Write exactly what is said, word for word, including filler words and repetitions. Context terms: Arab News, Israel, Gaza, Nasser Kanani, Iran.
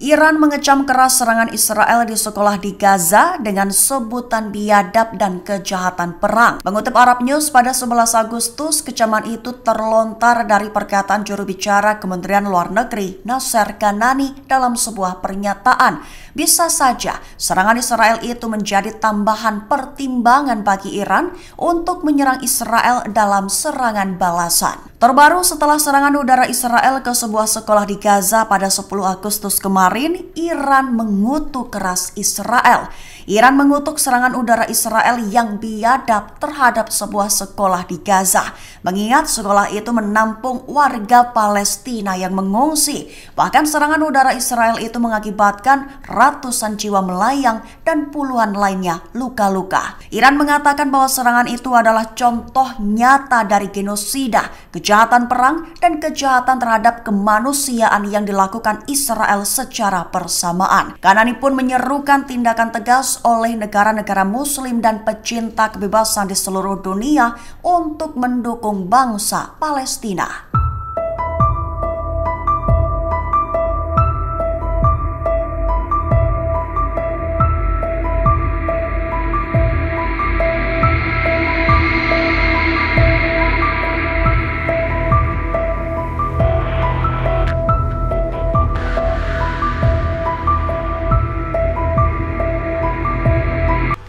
Iran mengecam keras serangan Israel di sekolah di Gaza dengan sebutan biadab dan kejahatan perang. Mengutip Arab News pada sebelas Agustus, kecaman itu terlontar dari perkataan juru bicara Kementerian Luar Negeri Nasser Kanani dalam sebuah pernyataan. Bisa saja serangan Israel itu menjadi tambahan pertimbangan bagi Iran untuk menyerang Israel dalam serangan balasan. Terbaru setelah serangan udara Israel ke sebuah sekolah di Gaza pada sepuluh Agustus kemarin, Iran mengutuk keras Israel. Iran mengutuk serangan udara Israel yang biadab terhadap sebuah sekolah di Gaza, mengingat sekolah itu menampung warga Palestina yang mengungsi. Bahkan serangan udara Israel itu mengakibatkan ratusan jiwa melayang dan puluhan lainnya luka-luka. Iran mengatakan bahwa serangan itu adalah contoh nyata dari genosida, kejahatan perang, dan kejahatan terhadap kemanusiaan yang dilakukan Israel secara bersamaan. Kanani pun menyerukan tindakan tegas oleh negara-negara muslim dan pecinta kebebasan di seluruh dunia untuk mendukung bangsa Palestina.